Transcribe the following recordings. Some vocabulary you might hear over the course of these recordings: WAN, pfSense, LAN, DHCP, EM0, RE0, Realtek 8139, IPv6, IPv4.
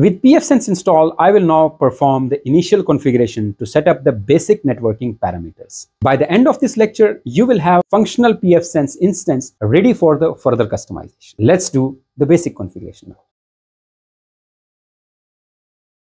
With pfSense installed, I will now perform the initial configuration to set up the basic networking parameters. By the end of this lecture, you will have functional pfSense instance ready for the further customization. Let's do the basic configuration now.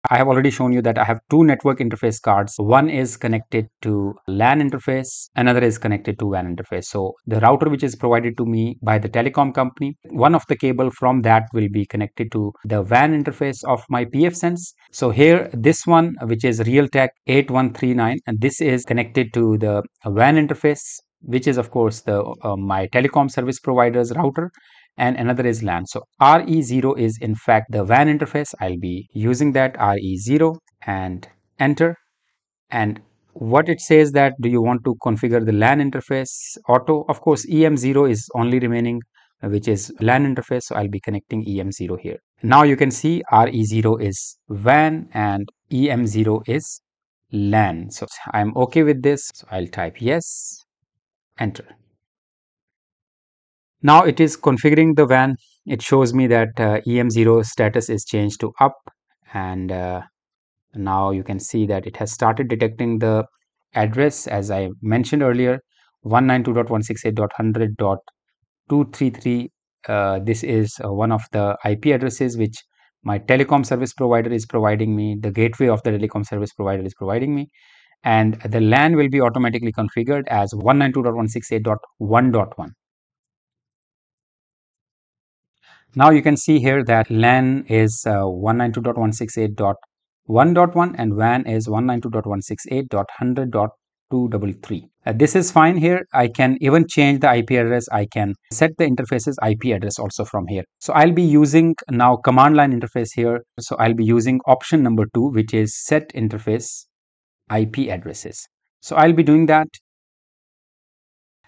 I have already shown you that I have two network interface cards. One is connected to LAN interface, another is connected to WAN interface. So the router which is provided to me by the telecom company, one of the cable from that will be connected to the WAN interface of my pfSense. So here, this one, which is Realtek 8139, and this is connected to the WAN interface, which is of course the my telecom service provider's router, and another is LAN. So RE0 is in fact the WAN interface. I'll be using that RE0 and enter. And what it says that, do you want to configure the LAN interface auto? Of course, EM0 is only remaining, which is LAN interface. So I'll be connecting EM0 here. Now you can see RE0 is WAN and EM0 is LAN. So I'm okay with this. So I'll type yes, enter. Now it is configuring the WAN. It shows me that EM0 status is changed to up, and now you can see that it has started detecting the address, as I mentioned earlier, 192.168.100.233. This is one of the IP addresses which my telecom service provider is providing me, the gateway of the telecom service provider is providing me. And the LAN will be automatically configured as 192.168.1.1. Now you can see here that LAN is 192.168.1.1 and WAN is 192.168.100.233. This is fine here. I can even change the IP address. I can set the interface's IP address also from here. So I'll be using now command line interface here. So I'll be using option number 2, which is set interface IP addresses. So I'll be doing that.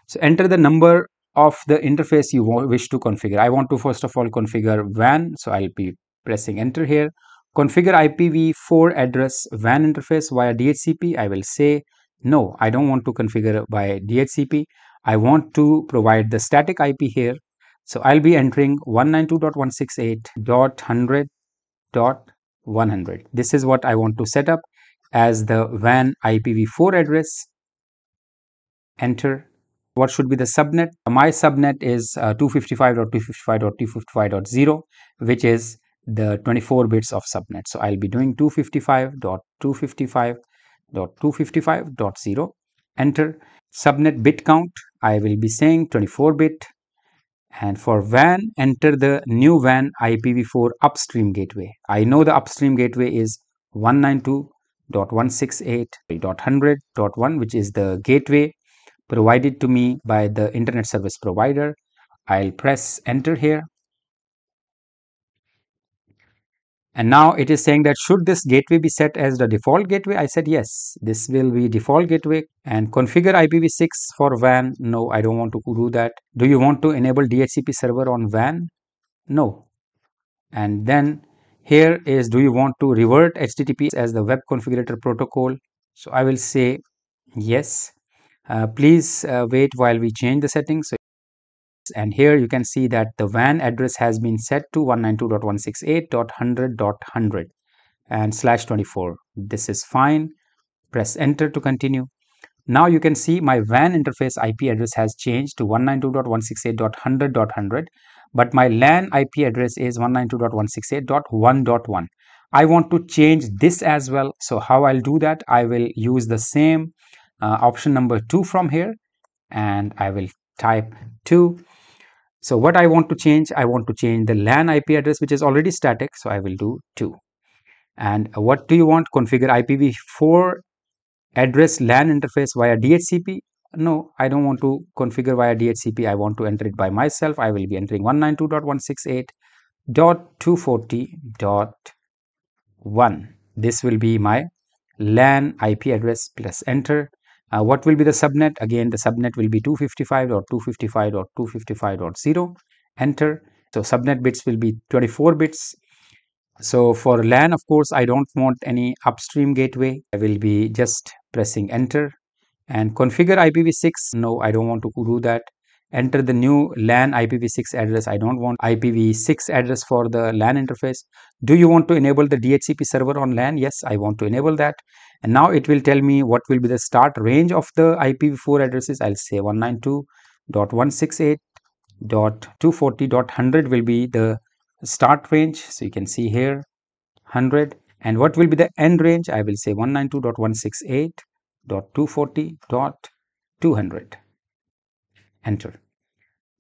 So enter the number of the interface you wish to configure. I want to first of all configure WAN, so I'll be pressing enter here. Configure IPv4 address WAN interface via DHCP. I will say no, I don't want to configure by DHCP. I want to provide the static IP here. So I'll be entering 192.168.100.100. This is what I want to set up as the WAN IPv4 address. Enter. What should be the subnet? My subnet is 255.255.255.0, which is the 24 bits of subnet. So I'll be doing 255.255.255.0. Enter. Subnet bit count, I will be saying 24 bit. And for WAN, enter the new WAN IPv4 upstream gateway. I know the upstream gateway is 192.168.100.1, which is the gateway provided to me by the internet service provider. I'll press enter here. And now it is saying that should this gateway be set as the default gateway? I said yes, this will be default gateway. And configure IPv6 for WAN. No, I don't want to do that. Do you want to enable DHCP server on WAN? No. And then here is, do you want to revert HTTP as the web configurator protocol? So I will say yes. Please wait while we change the settings. And here you can see that the WAN address has been set to 192.168.100.100 and /24. This is fine. Press enter to continue. Now you can see my WAN interface IP address has changed to 192.168.100.100, but my LAN IP address is 192.168.1.1. I want to change this as well. So how I'll do that? I will use the same option number 2 from here, and I will type 2. So what I want to change, I want to change the LAN IP address, which is already static. So I will do 2. And what do you want? Configure IPv4 address LAN interface via DHCP. No, I don't want to configure via DHCP. I want to enter it by myself. I will be entering 192.168.240.1. This will be my LAN IP address. Plus enter. What will be the subnet? Again, the subnet will be 255.255.255.0. Enter. So subnet bits will be 24 bits. So for LAN, of course, I don't want any upstream gateway. I will be just pressing enter. And configure IPv6. No, I don't want to do that. enter the new LAN IPv6 address. I don't want IPv6 address for the LAN interface. Do you want to enable the DHCP server on LAN? Yes, I want to enable that. And now it will tell me what will be the start range of the IPv4 addresses. I'll say 192.168.240.100 will be the start range. So you can see here 100. And what will be the end range? I will say 192.168.240.200. Enter.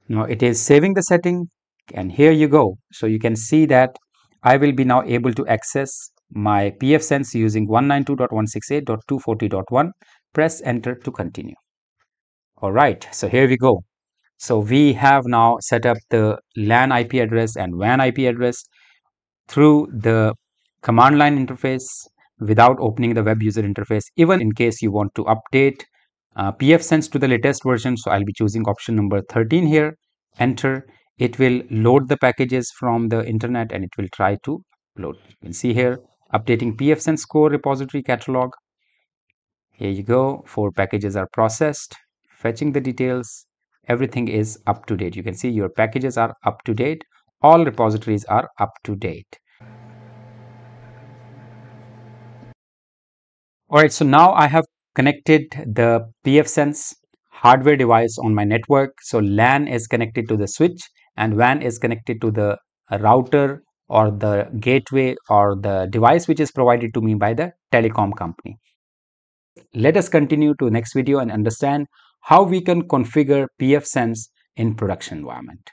Now it is saving the setting, and here you go. So you can see that I will be now able to access my pfSense using 192.168.240.1. Press enter to continue. All right, so here we go. So we have now set up the LAN IP address and WAN IP address through the command line interface without opening the web user interface, even in case you want to update pfSense to the latest version. So I'll be choosing option number 13 here. Enter. It will load the packages from the internet and it will try to upload. You can see here updating pfSense core repository catalog. Here you go. 4 packages are processed. Fetching the details. Everything is up to date. You can see your packages are up to date. All repositories are up to date. All right, so now I have connected the pfSense hardware device on my network. So LAN is connected to the switch and WAN is connected to the router or the gateway or the device which is provided to me by the telecom company. Let us continue to next video and understand how we can configure pfSense in production environment.